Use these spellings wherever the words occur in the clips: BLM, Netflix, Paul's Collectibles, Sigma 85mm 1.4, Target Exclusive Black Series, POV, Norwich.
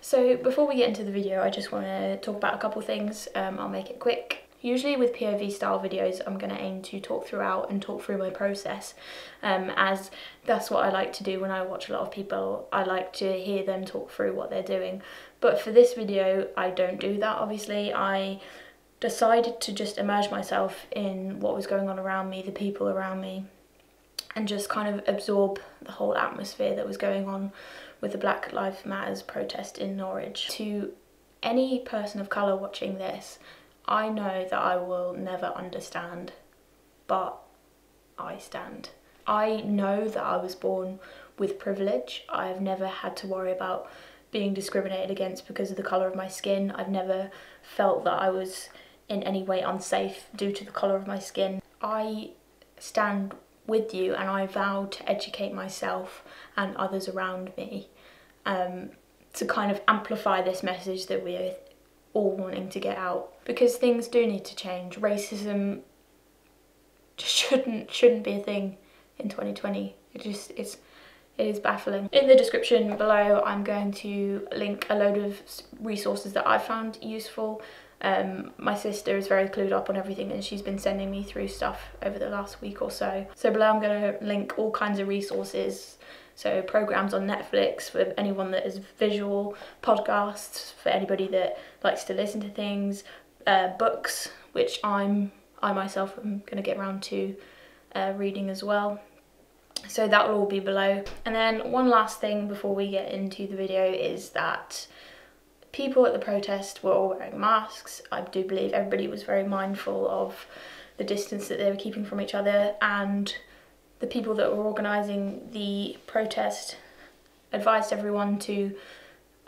So before we get into the video, I just want to talk about a couple things. I'll make it quick. Usually with POV style videos, I'm going to aim to talk throughout and talk through my process, as that's what I like to do when I watch a lot of people. I like to hear them talk through what they're doing. But for this video, I don't do that, obviously. I decided to just immerse myself in what was going on around me, the people around me, and just kind of absorb the whole atmosphere that was going on with the Black Lives Matters protest in Norwich. To any person of colour watching this, I know that I will never understand, but I stand. I know that I was born with privilege. I've never had to worry about being discriminated against because of the colour of my skin. I've never felt that I was in any way unsafe due to the colour of my skin. I stand with you, and I vow to educate myself and others around me to kind of amplify this message that we're all wanting to get out, because things do need to change. Racism just shouldn't be a thing in 2020. It is baffling. In the description below, I'm going to link a load of resources that I've found useful. My sister is very clued up on everything, and she's been sending me through stuff over the last week or so. So below I'm going to link all kinds of resources. So programs on Netflix for anyone that is visual, podcasts for anybody that likes to listen to things, books, which I myself am going to get around to reading as well. So that will all be below. And then one last thing before we get into the video is that people at the protest were all wearing masks. I do believe everybody was very mindful of the distance that they were keeping from each other, and the people that were organising the protest advised everyone to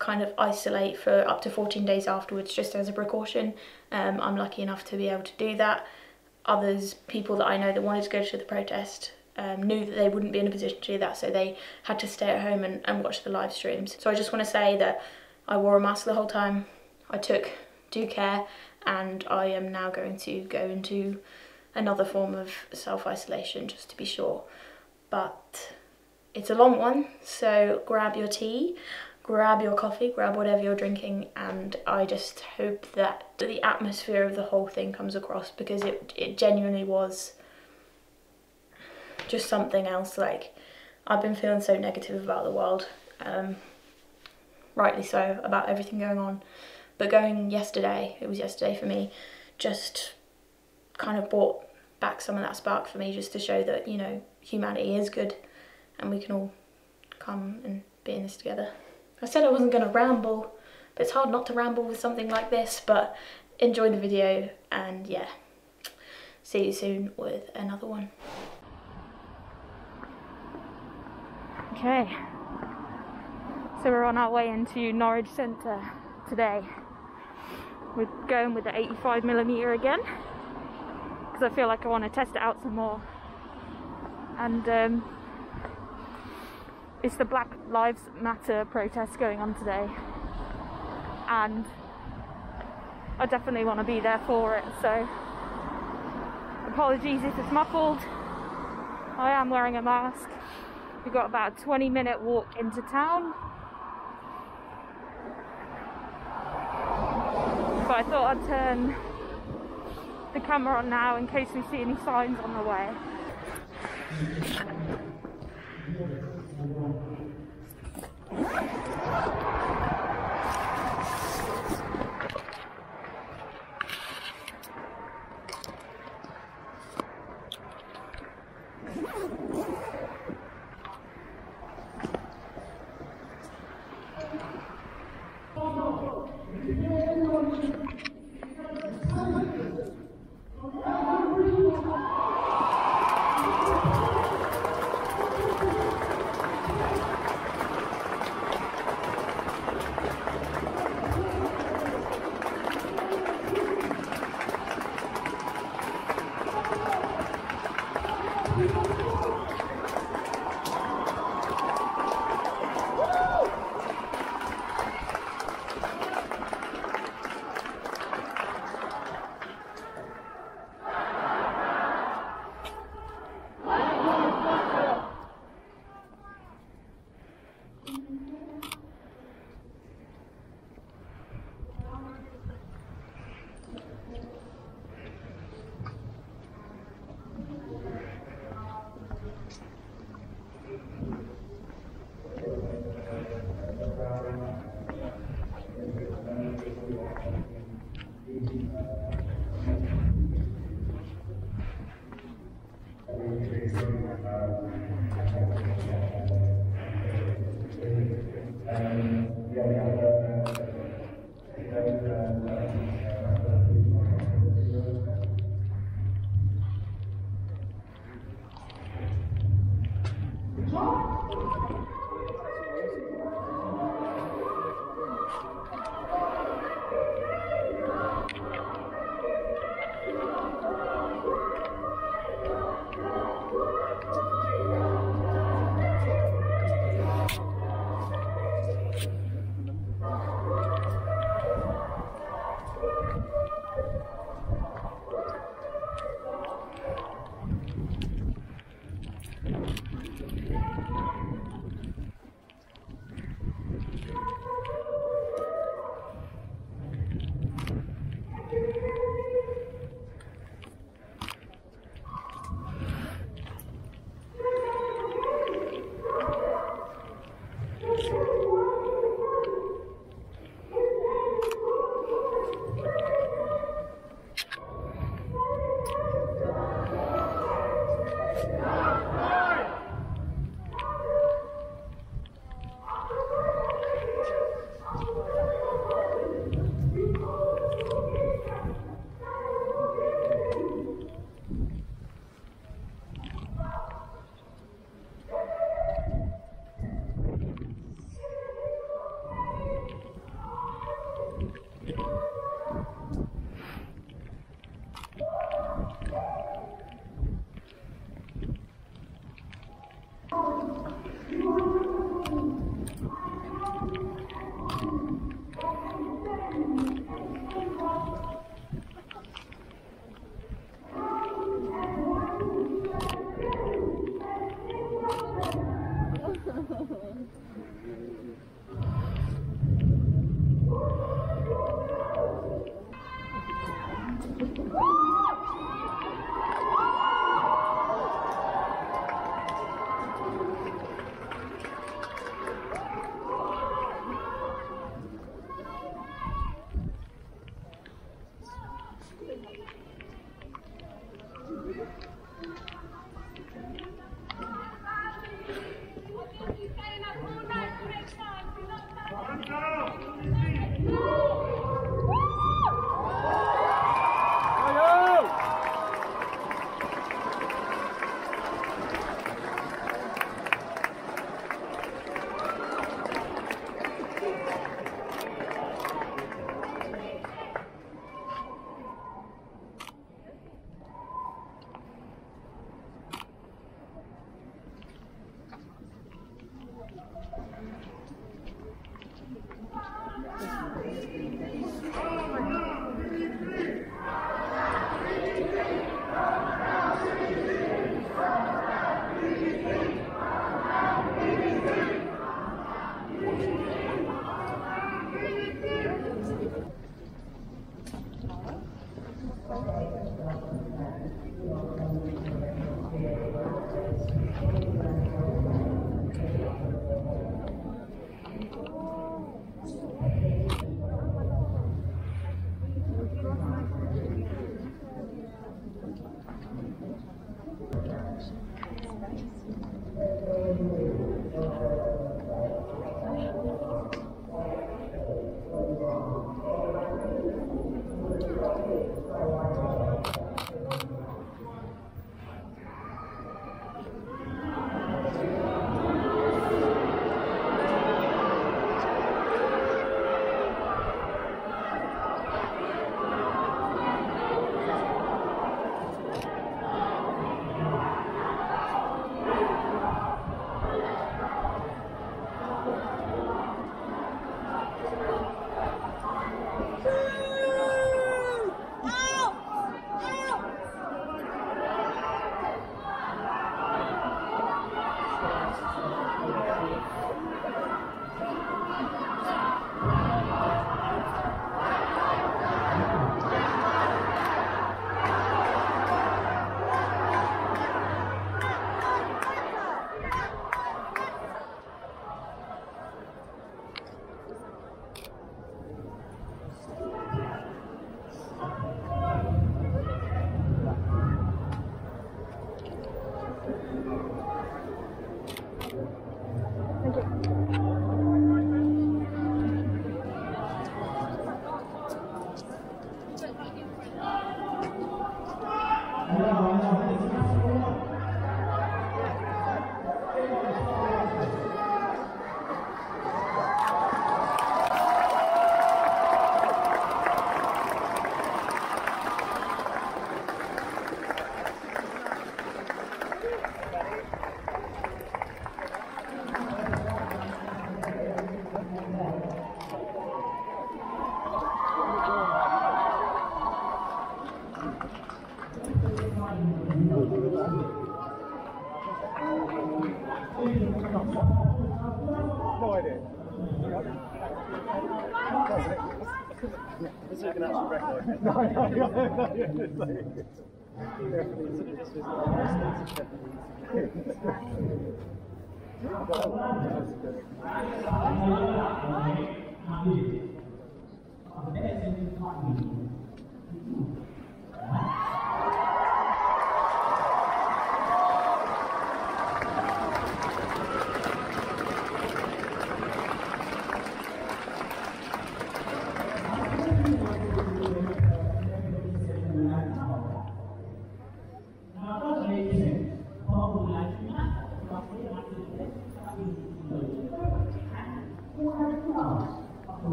kind of isolate for up to 14 days afterwards, just as a precaution. I'm lucky enough to be able to do that. Others, people that I know that wanted to go to the protest, knew that they wouldn't be in a position to do that, so they had to stay at home and watch the live streams. So I just want to say that I wore a mask the whole time, I took due care, and I am now going to go into another form of self-isolation just to be sure. But it's a long one, so grab your tea, grab your coffee, grab whatever you're drinking, and I just hope that the atmosphere of the whole thing comes across, because it genuinely was just something else. Like, I've been feeling so negative about the world, rightly so, about everything going on, but yesterday for me just kind of brought back some of that spark for me, just to show that, you know, humanity is good and we can all come and be in this together. I said I wasn't going to ramble, but it's hard not to ramble with something like this. But enjoy the video, and yeah, see you soon with another one. Okay, so we're on our way into Norwich Centre today. We're going with the 85mm again, because I feel like I want to test it out some more. And it's the Black Lives Matter protest going on today, and I definitely want to be there for it, so apologies if it's muffled. I am wearing a mask. We've got about a 20-minute walk into town, but I thought I'd turn the camera on now in case we see any signs on the way.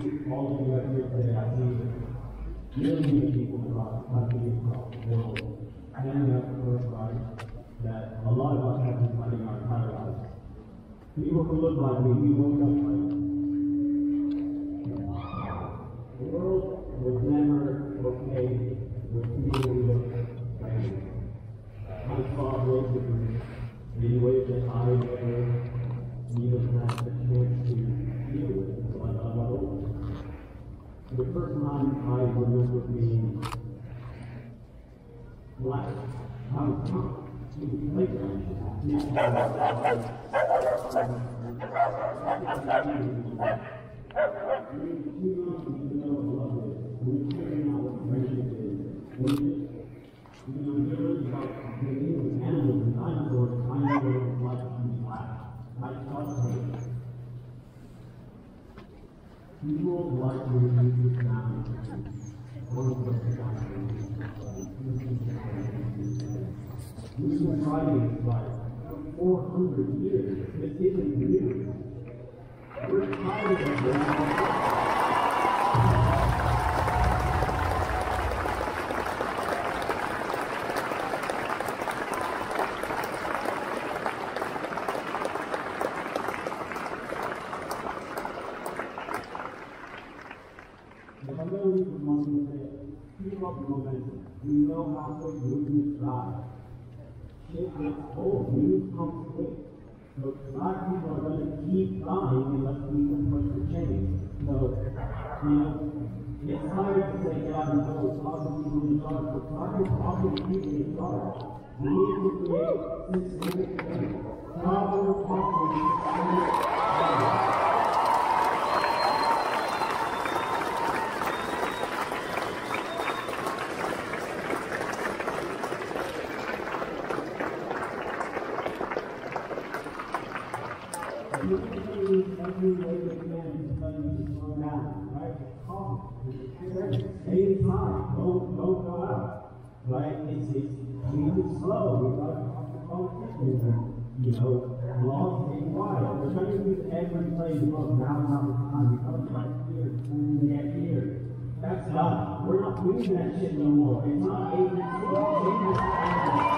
that a lot of us have been running our entire lives. People who look like me, we woke up like the world was never okay with people who look like me. My father wrote to me the way that I never even had the chance to deal with until I got older. The first time I remember being black, I was drunk. We've been writing it like 400 years. It isn't new. We're tired of that. If I know you from one thing, we love momentum. We know how to move drive. It's a whole new conflict. So black people are going to keep dying unless we can push the change. So, it's hard to say, yeah, no, it's obviously really hard, but black is obviously really hard. We need to create systemic change. Proper conflict. Every way that man study to slow down, right? Calm, don't go out, right? We need to slow, we've got to talk to politicians and, laws take wide. We're trying to use every place from now on the time. We come right here, we get here. That's not, we're not doing that shit no more. It's not able to all my children.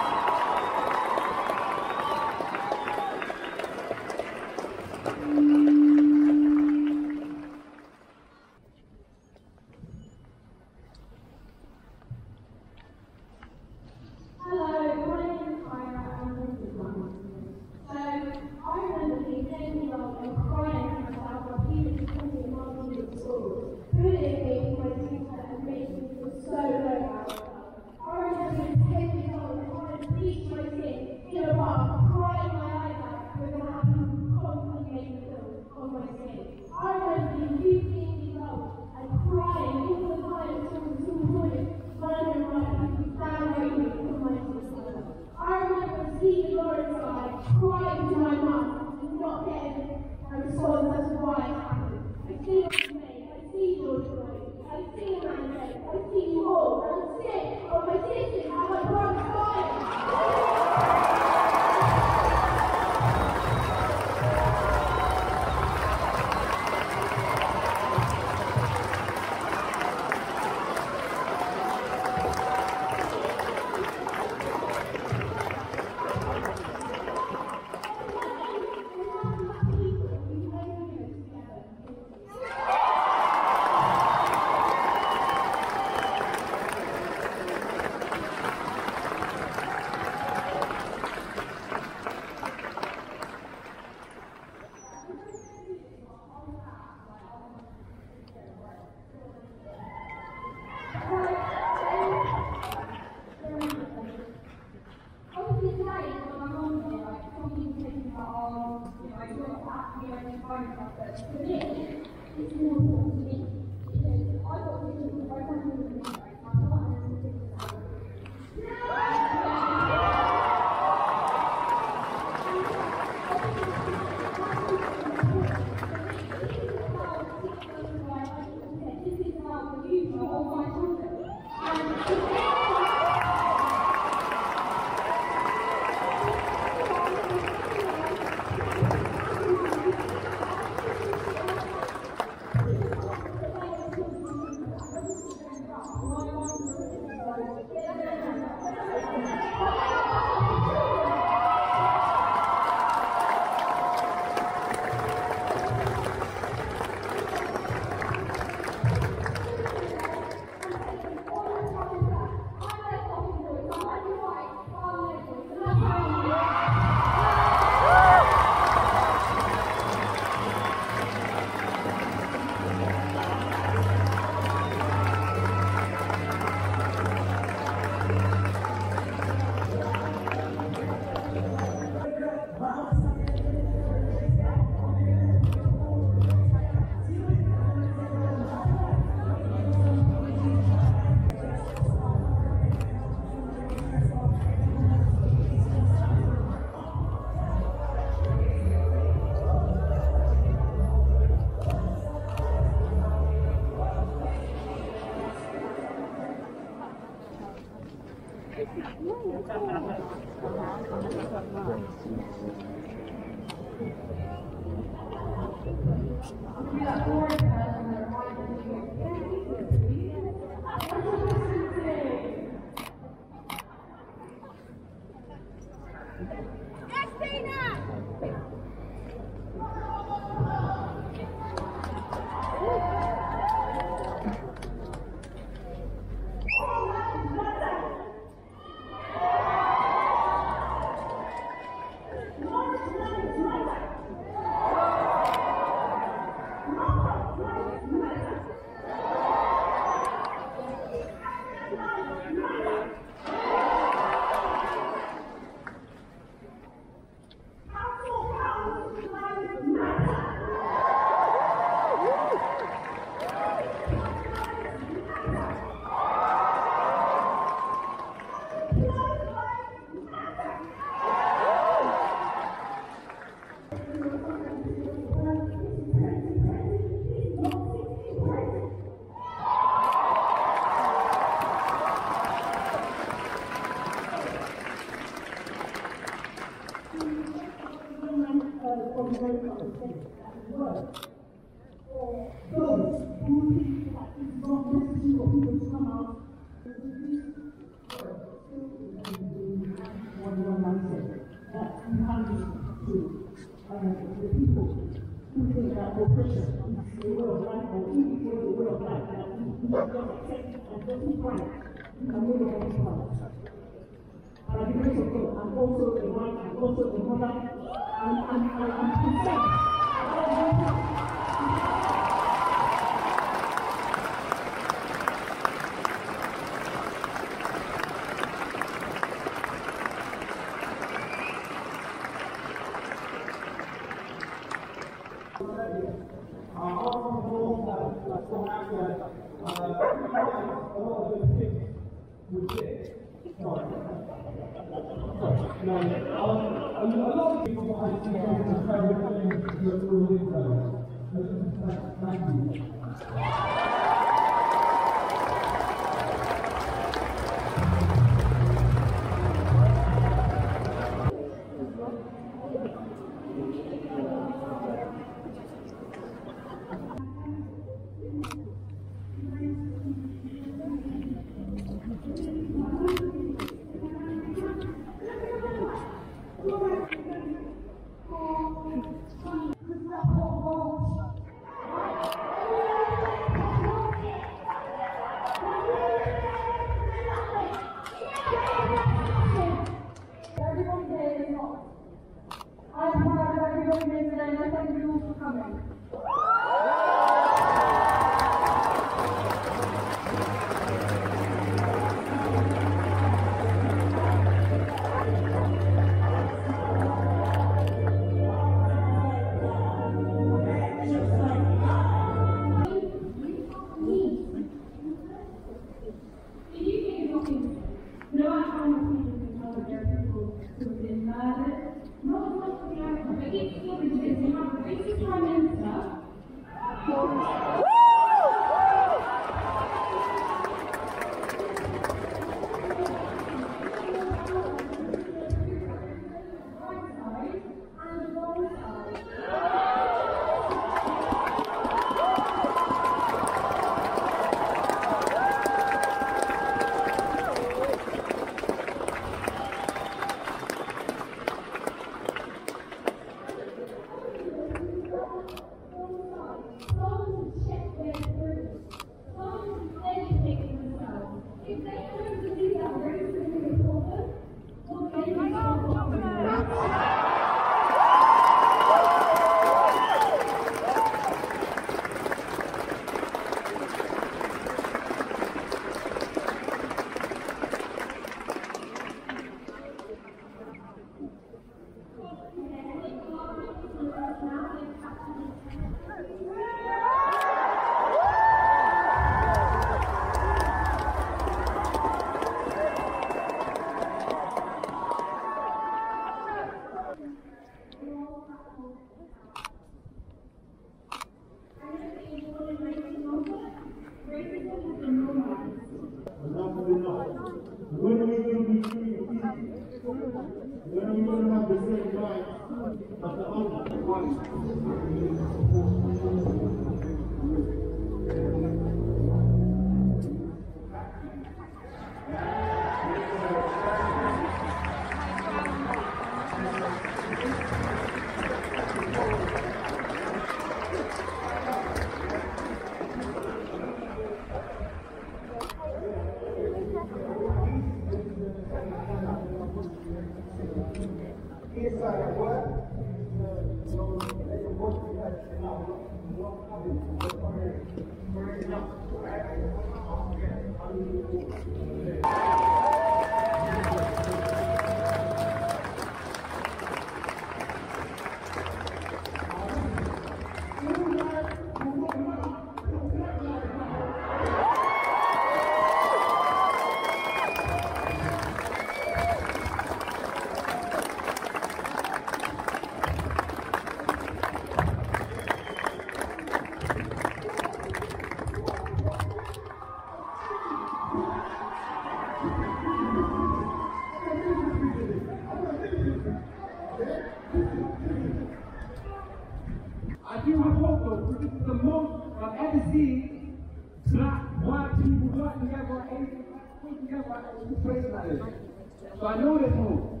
So I know this move.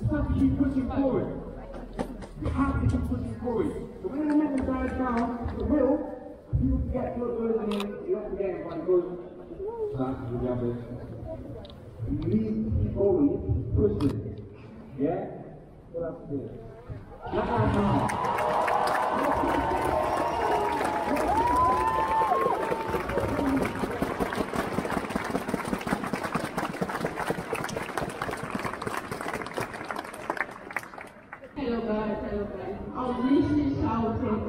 You have to keep pushing forward. You have to keep pushing forward. So when the momentum dies down, the will, you get closer and you don't forget what it goes. Remember, you need to keep over, push it. Yeah? So that's it. That's how it's all you ask for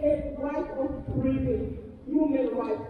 is a right of breathing, human right.